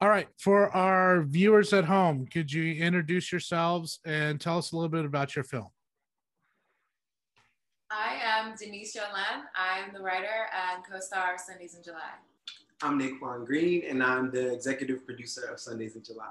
All right. For our viewers at home, could you introduce yourselves and tell us a little bit about your film? I am Denise Jolen. I'm the writer and co-star of Sundays in July. I'm Naquan Green, and I'm the executive producer of Sundays in July.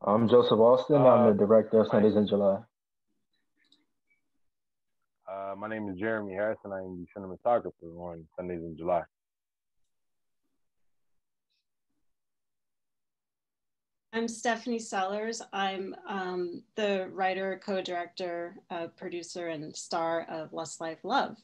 I'm Joseph Austin. I'm the director of Sundays in July. My name is Jeremy Harrison. I am the cinematographer on Sundays in July. I'm Stephanie Sellers. I'm the writer, co-director, producer, and star of Lust, Life, Love.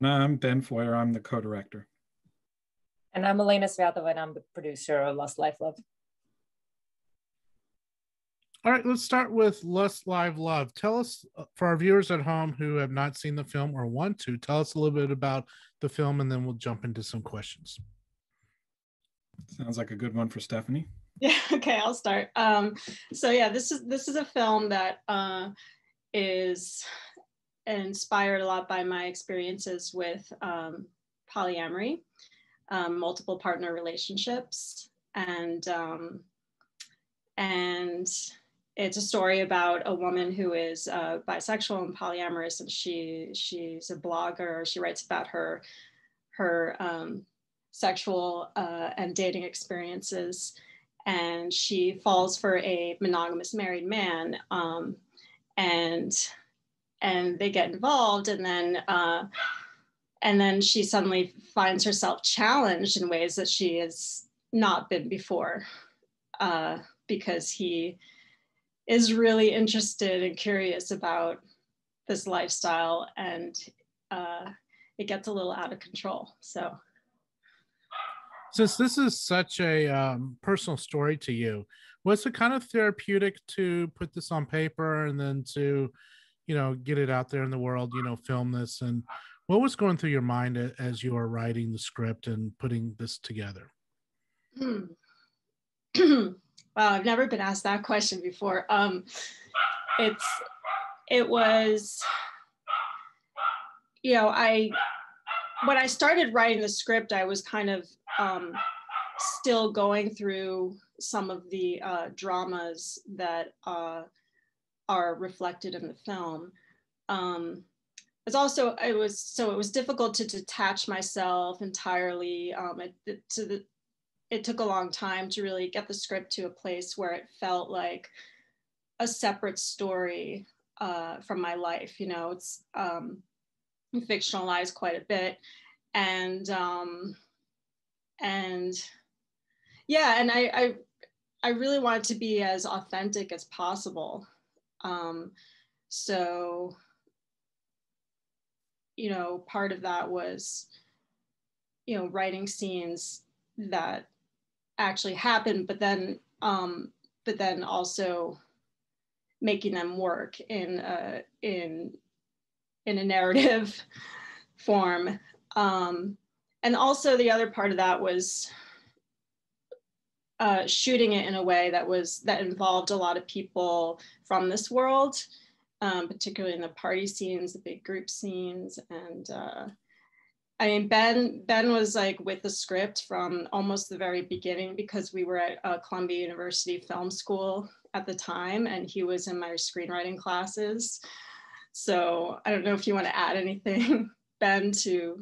And I'm Ben Foyer. I'm the co-director. And I'm Elena Sviatova, and I'm the producer of Lust, Life, Love. All right, let's start with Lust, Life, Love. Tell us, for our viewers at home who have not seen the film or want to, tell us a little bit about the film, and then we'll jump into some questions. Sounds like a good one for Stephanie. Yeah, okay, I'll start. So yeah, this is a film that is inspired a lot by my experiences with polyamory, multiple partner relationships, and it's a story about a woman who is bisexual and polyamorous, and she's a blogger. She writes about her sexual and dating experiences, and she falls for a monogamous married man, and they get involved, and then she suddenly finds herself challenged in ways that she has not been before, because he is really interested and curious about this lifestyle, and it gets a little out of control. So since this is such a personal story to you, was it kind of therapeutic to put this on paper and then to, you know, get it out there in the world, you know, film this? And what was going through your mind as you were writing the script and putting this together? Wow, I've never been asked that question before. It was, you know, when I started writing the script, I was kind of still going through some of the dramas that are reflected in the film. It was difficult to detach myself entirely. It took a long time to really get the script to a place where it felt like a separate story from my life. You know, it's fictionalized quite a bit, and yeah, and I really wanted to be as authentic as possible. So, you know, part of that was, you know, writing scenes that actually happened, but then also making them work in a narrative form. And also the other part of that was shooting it in a way that involved a lot of people from this world, particularly in the party scenes, the big group scenes. And I mean, Ben was like with the script from almost the very beginning, because we were at Columbia University Film School at the time, and he was in my screenwriting classes. So I don't know if you want to add anything, Ben, to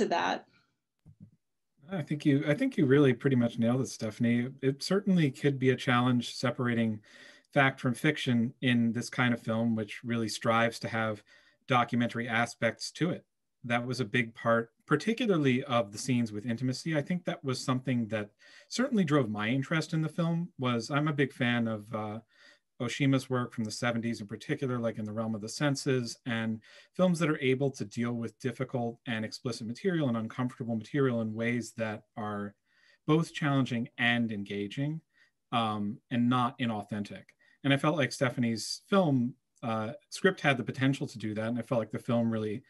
that. I think you really pretty much nailed it, Stephanie. It certainly could be a challenge separating fact from fiction in this kind of film, which really strives to have documentary aspects to it. That was a big part, particularly of the scenes with intimacy. I think that was something that certainly drove my interest in the film. I'm a big fan of Oshima's work from the 70s, in particular, like in the realm of the senses, and films that are able to deal with difficult and explicit material and uncomfortable material in ways that are both challenging and engaging, and not inauthentic. And I felt like Stephanie's film script had the potential to do that, and I felt like the film really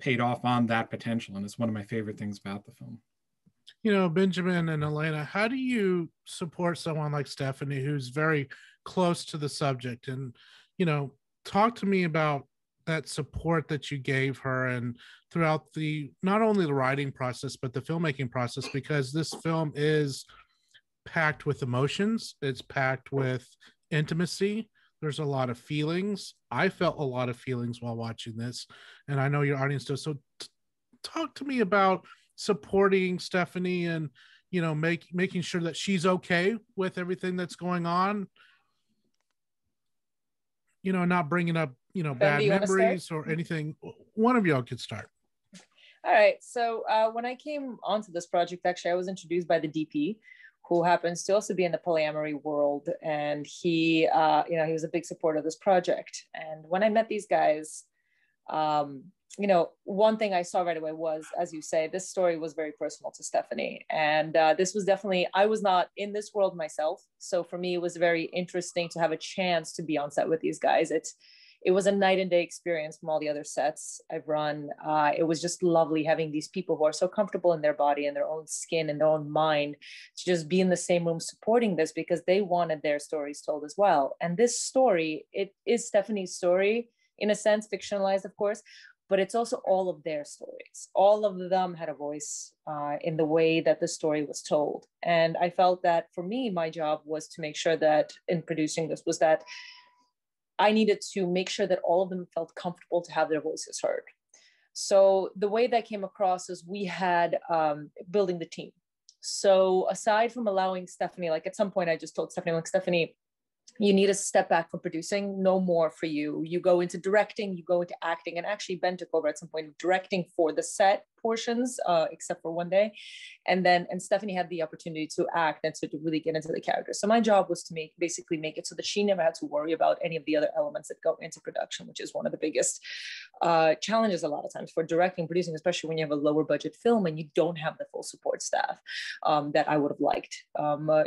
paid off on that potential, and it's one of my favorite things about the film. You know, Benjamin and Elena, how do you support someone like Stephanie, who's very close to the subject? And, you know, talk to me about that support that you gave her, and throughout the, not only the writing process, but the filmmaking process, because this film is packed with emotions. It's packed with intimacy. There's a lot of feelings. I felt a lot of feelings while watching this, and I know your audience does. So talk to me about supporting Stephanie and, you know, making sure that she's okay with everything that's going on, you know, not bringing up, you know, bad memories or anything. One of y'all could start. All right. So when I came onto this project, actually, I was introduced by the DP, who happens to also be in the polyamory world. And he, you know, he was a big supporter of this project. And when I met these guys, you know, one thing I saw right away was, as you say, this story was very personal to Stephanie. And this was definitely, I was not in this world myself. So for me, it was very interesting to have a chance to be on set with these guys. It was a night and day experience from all the other sets I've run. It was just lovely having these people who are so comfortable in their body and their own skin and their own mind to just be in the same room supporting this, because they wanted their stories told as well. And this story, it is Stephanie's story, in a sense, fictionalized, of course, but it's also all of their stories. All of them had a voice in the way that the story was told. And I felt that for me, my job was to make sure that in producing this was that I needed to make sure that all of them felt comfortable to have their voices heard. So the way that came across is we had building the team. So aside from allowing Stephanie, like at some point I just told Stephanie, like, Stephanie, you need to step back from producing, no more for you. You go into directing, you go into acting, and actually Ben took over at some point directing for the set portions, except for one day. And Stephanie had the opportunity to act and to really get into the character. So my job was to basically make it so that she never had to worry about any of the other elements that go into production, which is one of the biggest challenges a lot of times for directing, producing, especially when you have a lower budget film and you don't have the full support staff that I would have liked,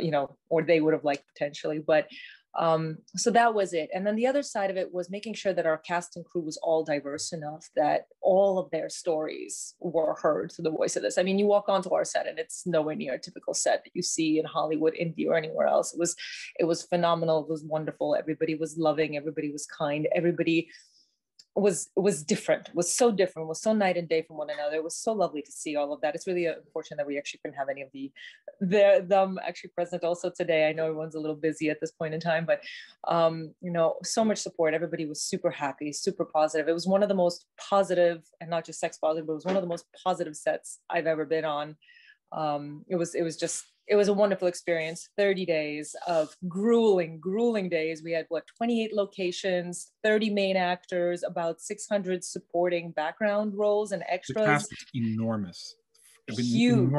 you know, or they would have liked potentially. But so that was it. And then the other side of it was making sure that our cast and crew was all diverse enough that all of their stories were heard through the voice of this. I mean, you walk onto our set and it's nowhere near a typical set that you see in Hollywood, India, or anywhere else. It was phenomenal. It was wonderful. Everybody was loving. Everybody was kind. Everybody was different, was so different, was so night and day from one another. It was so lovely to see all of that. It's really unfortunate that we actually couldn't have any of them actually present also today. I know everyone's a little busy at this point in time, but you know, so much support. Everybody was super happy, super positive. It was one of the most positive, and not just sex positive, but it was one of the most positive sets I've ever been on. It was a wonderful experience. 30 days of grueling days. We had 28 locations, 30 main actors, about 600 supporting background roles and extras. The cast is enormous. Huge.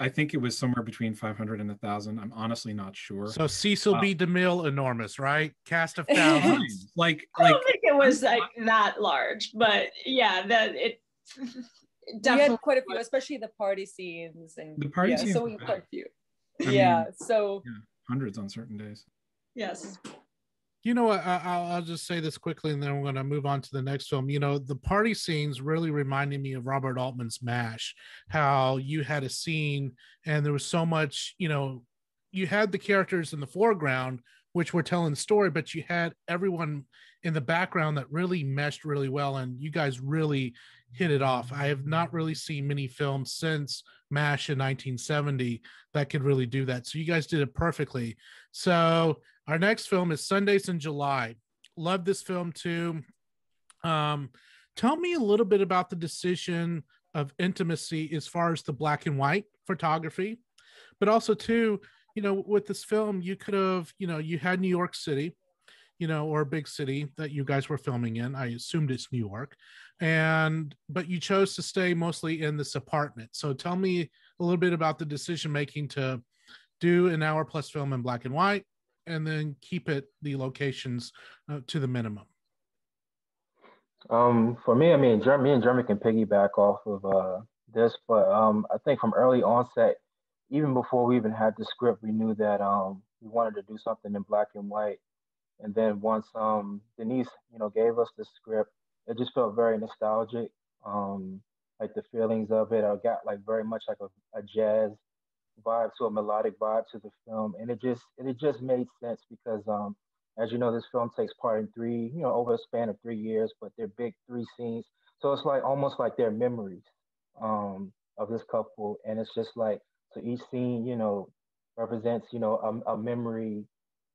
I think it was somewhere between 500 and 1,000. I'm honestly not sure. So Cecil B. DeMille, enormous, right? Cast of thousands. I don't think it was that large, but yeah, definitely. We had quite a few, especially the party scenes, and the party scenes. So we had quite a few. Hundreds on certain days. Yes. You know what? I'll just say this quickly, and then we're going to move on to the next film. You know, the party scenes really reminded me of Robert Altman's MASH. How you had a scene, and there was so much. You know, you had the characters in the foreground, which were telling the story, but you had everyone in the background that really meshed really well, and you guys really hit it off. I have not really seen many films since MASH in 1970 that could really do that. So you guys did it perfectly. So our next film is Sundays in July. Love this film too. Tell me a little bit about the decision of intimacy as far as the black and white photography, but also too, you know, with this film, you could have, you know, you had New York City, you know, or a big city that you guys were filming in. I assumed it's New York, but you chose to stay mostly in this apartment. So tell me a little bit about the decision making to do an hour plus film in black and white, and then keep the locations to the minimum. For me, I mean, me and Jeremy can piggyback off of this, but I think from early onset, even before we even had the script, we knew that we wanted to do something in black and white. And then once Denise, you know, gave us the script, it just felt very nostalgic. Like the feelings of it, I got very much a jazz vibe, so a melodic vibe to the film, and it just made sense because As you know, this film takes part in three, over a span of 3 years, but they're big three scenes. So it's like almost like their memories of this couple. And it's just like, so each scene, represents, a memory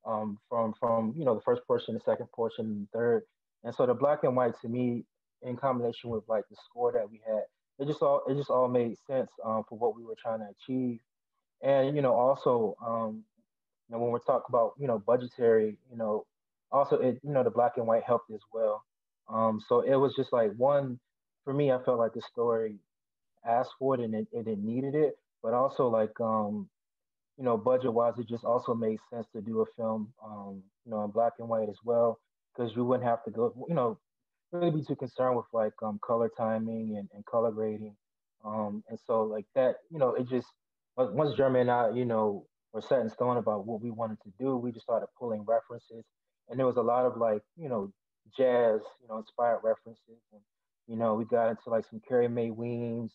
from the first portion, the second portion, the third. And so the black and white to me, in combination with like the score that we had, it just all made sense for what we were trying to achieve. And, also, when we're talking about, budgetary, also, the black and white helped as well. So it was just like one, for me, I felt like the story asked for it and it needed it. But also like, budget wise, it just also made sense to do a film, in black and white as well, because you wouldn't have to go, really be too concerned with like color timing and color grading. And so like that, it just, once Jeremy and I, were set in stone about what we wanted to do, we just started pulling references. And there was a lot of like, jazz, inspired references. And, we got into like some Carrie Mae Weems,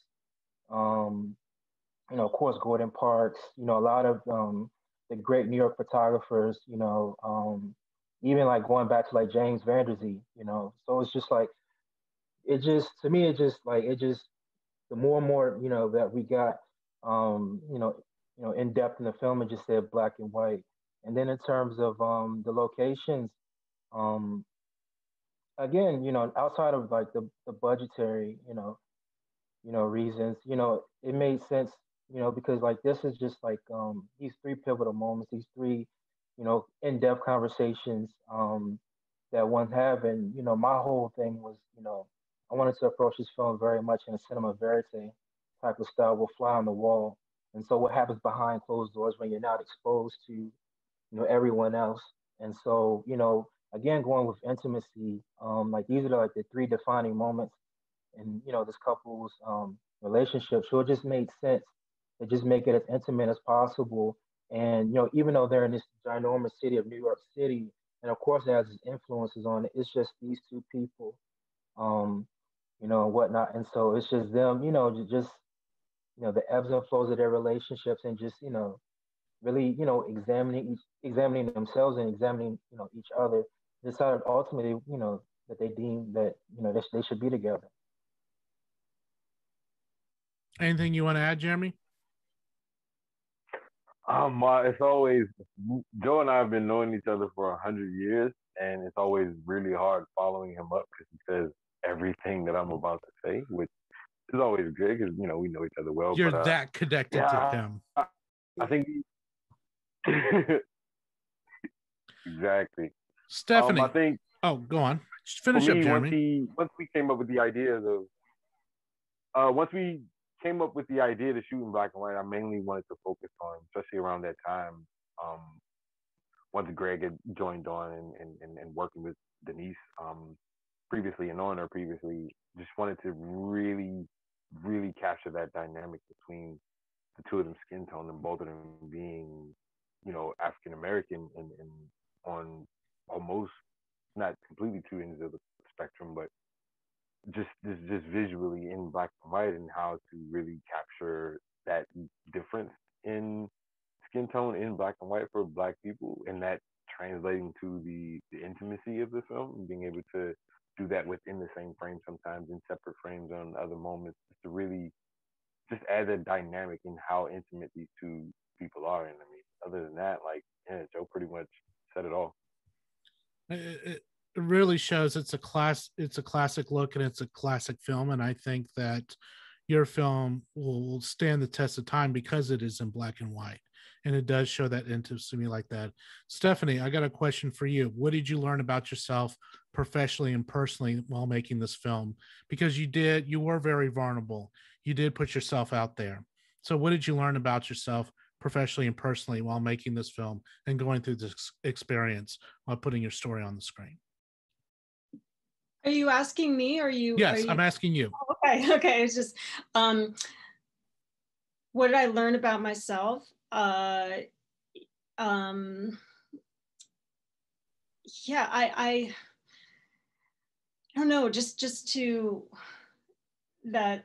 of course, Gordon Parks, a lot of the great New York photographers, even like going back to like James Van Der Zee, so it's just like, to me, the more and more, that we got, in depth in the film, it just said black and white. And then in terms of the locations, again, outside of like the budgetary, reasons, it made sense, because like this is just like these three pivotal moments, these three, in-depth conversations that one have. And, my whole thing was, I wanted to approach this film very much in a cinema verite type of style, will fly on the wall. And so what happens behind closed doors when you're not exposed to, everyone else. And so, again, going with intimacy, like these are like the three defining moments in, this couple's relationship. So it just made sense to just make it as intimate as possible. And, even though they're in this ginormous city of New York City, and of course it has its influences on it, it's just these two people, and whatnot. And so it's just them, just, the ebbs and flows of their relationships, and just, really, examining themselves and examining, each other, decided ultimately, that they deemed that, they should be together. Anything you want to add, Jeremy? It's always, Joe and I have been knowing each other for 100 years, and it's always really hard following him up because he says everything that I'm about to say, which is always good because, we know each other well. You're but, that connected to him. I think. Exactly. Stephanie. I think. Oh, go on. Just finish up, Jeremy. Once we came up with the idea of, to shoot in black and white, I mainly wanted to focus on, especially around that time, once Greg had joined on and working with Denise previously and on her previously, just wanted to really, really capture that dynamic between the two of them, skin tone, and both of them being, African-American and on almost, not completely two ends of the spectrum, but just visually in black and white, and how to really capture that difference in skin tone in black and white for black people, and that translating to the intimacy of the film, and being able to do that within the same frame, sometimes in separate frames on other moments, to really just add a dynamic in how intimate these two people are. And I mean, other than that, like, yeah, Joe pretty much said it all. It really shows it's a classic look, and it's a classic film. And I think that your film will stand the test of time because it is in black and white, and it does show that intimacy to me like that. Stephanie, I got a question for you. What did you learn about yourself professionally and personally while making this film? Because you were very vulnerable. You did put yourself out there. So what did you learn about yourself professionally and personally while making this film and going through this experience while putting your story on the screen? Are you asking me? Yes, I'm asking you. Oh, okay. It's just, what did I learn about myself? I don't know, just to that,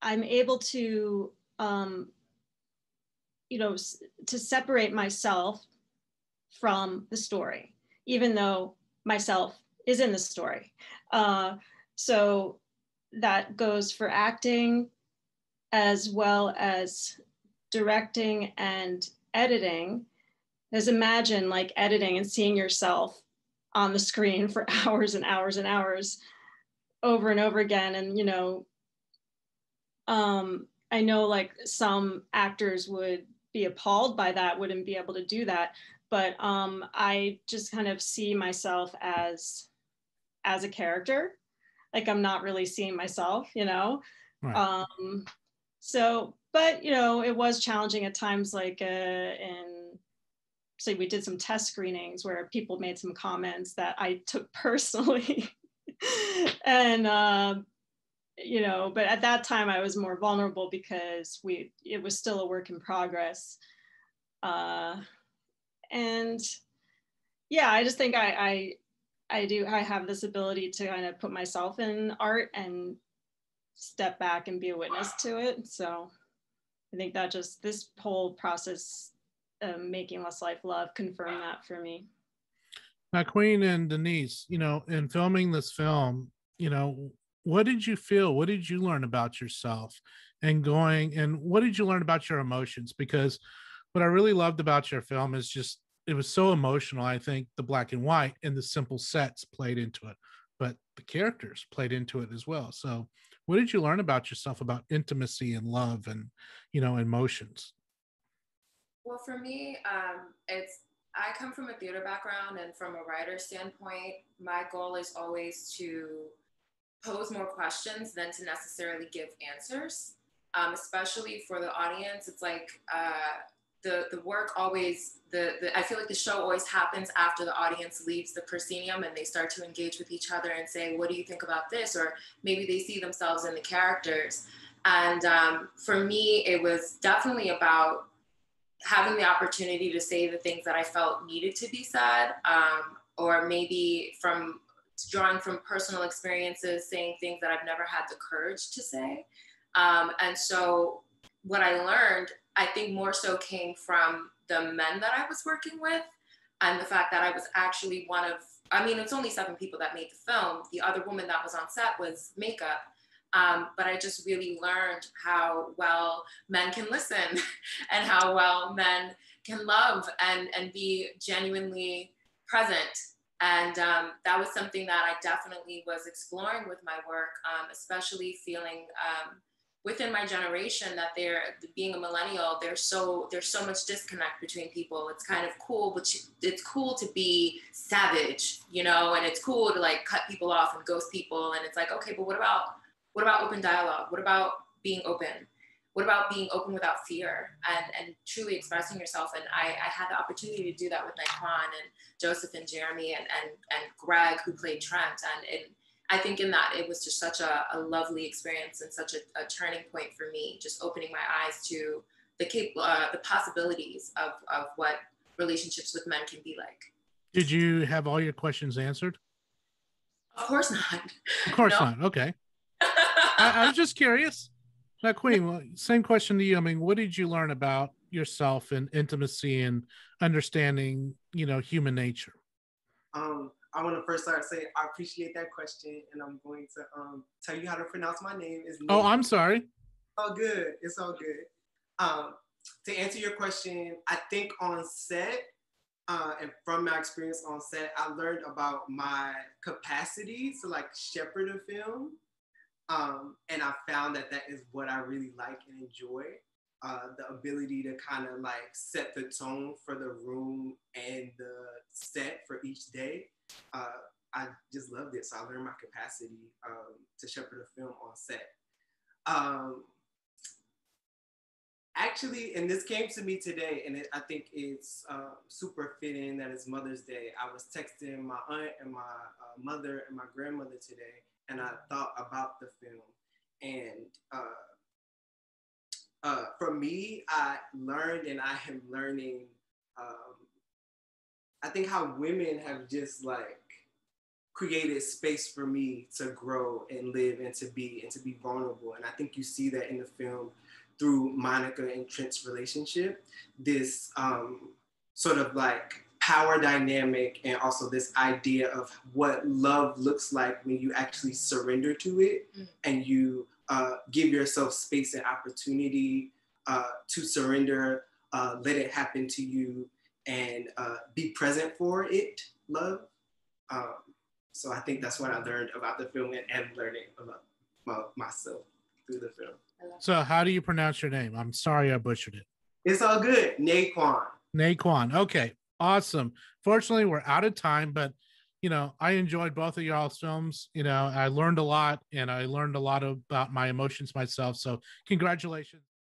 I'm able to you know, to separate myself from the story, even though myself is in the story. So that goes for acting as well as directing and editing. Just imagine like editing and seeing yourself on the screen for hours and hours and hours over and over again. And, you know, I know like some actors would be appalled by that, wouldn't be able to do that. But I just kind of see myself as a character. Like I'm not really seeing myself, you know? Right. So, but you know, it was challenging at times, like so we did some test screenings where people made some comments that I took personally. And, you know, but at that time I was more vulnerable because it was still a work in progress. And yeah, I just think I have this ability to kind of put myself in art and step back and be a witness to it. So I think that just this whole process of making Lust, Life, Love confirmed that for me. Naquan and Denise, you know, in filming this film, you know, what did you feel? What did you learn about yourself and what did you learn about your emotions? Because what I really loved about your film is just, it was so emotional. I think the black and white and the simple sets played into it, but the characters played into it as well. So what did you learn about yourself about intimacy and love and, you know, emotions? Well, for me, I come from a theater background, and from a writer's standpoint, my goal is always to pose more questions than to necessarily give answers, especially for the audience. It's like, the work always, I feel like the show always happens after the audience leaves the proscenium and they start to engage with each other and say, what do you think about this? Or maybe they see themselves in the characters. And for me, it was definitely about having the opportunity to say the things that I felt needed to be said, or maybe from drawing from personal experiences, saying things that I've never had the courage to say. And so what I learned, I think, more so came from the men that I was working with, and the fact that I was actually it's only 7 people that made the film. The other woman that was on set was makeup. But I just really learned how well men can listen and how well men can love and be genuinely present. And that was something that I definitely was exploring with my work, especially feeling within my generation that being a millennial, there's so much disconnect between people. It's kind of cool, but it's cool to be savage, you know, and it's cool to like cut people off and ghost people. And it's like, okay, but what about open dialogue? What about being open? What about being open without fear and truly expressing yourself? And I had the opportunity to do that with Naquan and Joseph and Jeremy and Greg, who played Trent. And I think in that it was just such a lovely experience and such a turning point for me, just opening my eyes to the possibilities of what relationships with men can be like. Did you have all your questions answered? Of course not. Of course not. Okay. I was just curious. Naquan, same question to you. I mean, what did you learn about yourself and intimacy and understanding, you know, human nature? I want to first start saying I appreciate that question, and I'm going to tell you how to pronounce my name. Oh, I'm sorry. Oh, good. It's all good. To answer your question, I think on set, and from my experience on set, I learned about my capacity to like shepherd a film. And I found that is what I really like and enjoy, the ability to kind of like set the tone for the room and the set for each day. I just loved it. So I learned my capacity to shepherd a film on set. Actually, and this came to me today, and I think it's super fitting that it's Mother's Day. I was texting my aunt and my mother and my grandmother today, and I thought about the film. And for me, I learned, and I am learning, I think how women have just like created space for me to grow and live and to be vulnerable. And I think you see that in the film through Monica and Trent's relationship, this sort of like power dynamic, and also this idea of what love looks like when you actually surrender to it, mm-hmm. and you give yourself space and opportunity to surrender, let it happen to you, and be present for it, love. So I think that's what I learned about the film and learning about myself through the film. So how do you pronounce your name? I'm sorry I butchered it. It's all good. Naquan. Naquan. Okay. Awesome. Fortunately, we're out of time, but you know, I enjoyed both of y'all's films. You know, I learned a lot, and I learned a lot about my emotions myself. So congratulations.